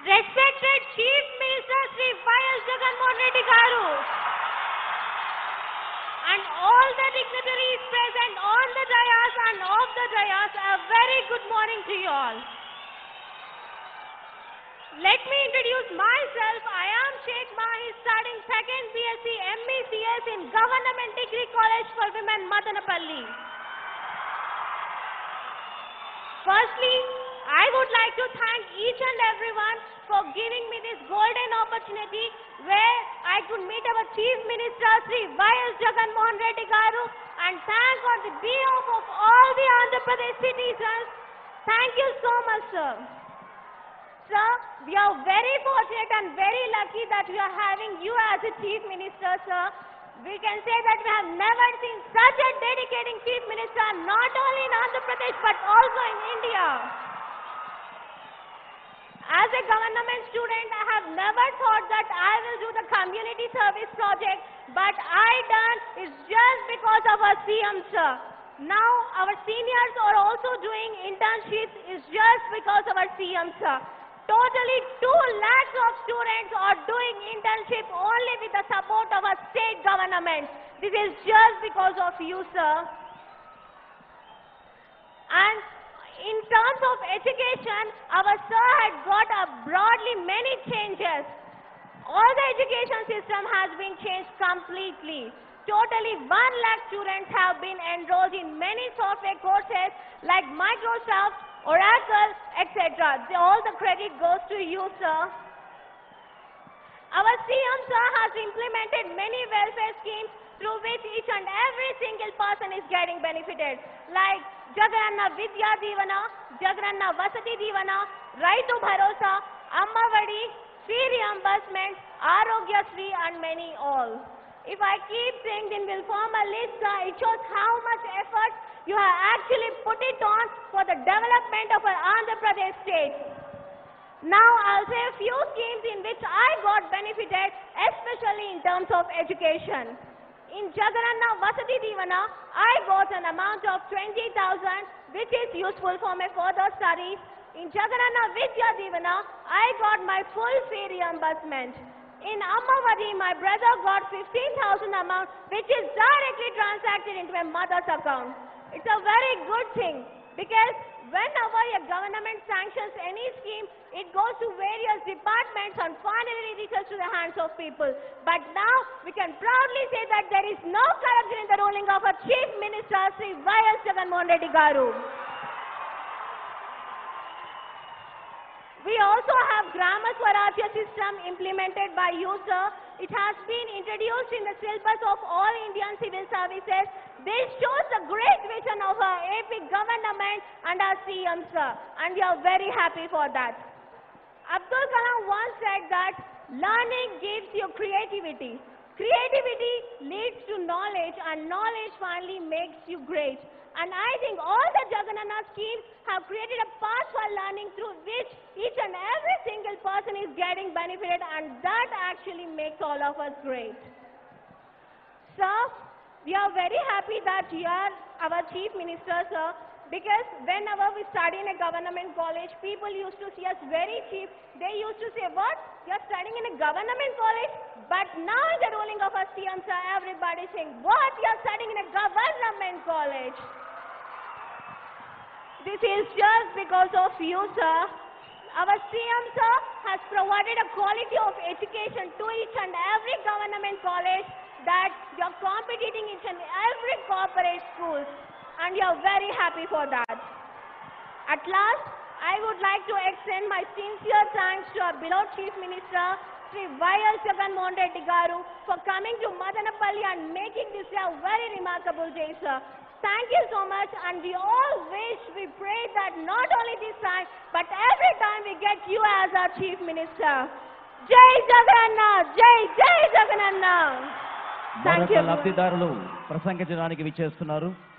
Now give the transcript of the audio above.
Respected Chief Minister Shri YS Jagan Mohan Reddy Garu, and all the dignitaries present on the dais and off the dais, a very good morning to you all. Let me introduce myself. I am Sheikh Mahi, studying 2nd BSc MBCS in Government Degree College for Women, Madanapalli. Firstly, I would like to thank each and everyone for giving me this golden opportunity where I could meet our Chief Minister Shri YS Jagan Mohan Reddy Garu, and thank on the behalf of all the Andhra Pradesh citizens. Thank you so much, sir. Sir, we are very fortunate and very lucky that we are having you as a Chief Minister, sir. We can say that we have never seen such a dedicating Chief Minister, not only in Andhra Pradesh but also in India. As a government student, I have never thought that I will do the community service project, but I done is just because of our CM, sir. Now our seniors are also doing internships is just because of our CM, sir. Totally 2 lakhs of students are doing internship only with the support of our state government. This is just because of you, sir. And in terms of education, our sir had brought up broadly many changes. All the education system has been changed completely. Totally 1 lakh students have been enrolled in many software courses like Microsoft, Oracle, etc. All the credit goes to you, sir. Our CM, sir, has implemented many welfare schemes through which each and every single person is getting benefited, like Jagananna Vidya Deevena, Jagranna Vasati Devana, Raitu Bharosa, Ammavadi, Fee reimbursement, Aarogya Sri, and many all. If I keep saying, then we'll form a list, sir. It shows how much effort you have actually put it on for the development of our Andhra Pradesh state. Now I'll say a few schemes in which I got benefited, especially in terms of education. In Jagranna Vasati Devana, I got an amount of 20,000, which is useful for my further studies. In Jagranna Vidya Deevena, I got my full fee reimbursement. In Ammavadi, my brother got 15,000 amount, which is directly transacted into my mother's account. It's a very good thing, because whenever your government sanctions any scheme, it goes to various departments and finally reaches to the hands of people. But now we can proudly say that there is no corruption in the ruling of our Chief Minister Shri YS Jagan Mohan Reddy Garu. We also have Grama Swarajya system implemented by you, sir. It has been introduced in the syllabus of all Indian civil services. This shows the great vision of our AP government and our CM, sir, and we are very happy for that. Abdul Kalam once said that learning gives you creativity. Creativity leads to knowledge, and knowledge finally makes you great. And I think all the Jagananna schemes have created a path for learning through which each and every single person is getting benefited, and that actually makes all of us great. Sir, we are very happy that you are our Chief Minister, sir, because whenever we study in a government college, people used to see us very cheap. They used to say, what? You are studying in a government college? But now in the ruling of our CM, sir, everybody is saying, what? You are studying in a government college? This is just because of you, sir. Our CM, sir, has provided a quality of education to each and every government college that you are competing in each and every corporate school, and we are very happy for that. At last, I would like to extend my sincere thanks to our beloved Chief Minister Shri YS Jagan Mohan Reddy Garu for coming to Madanapalli and making this a very remarkable day, sir. Thank you so much, and we all wish, we pray that not only this time, but every time we get you as our Chief Minister. Jai Jagananna! Jai Jai Jagananna! Thank you.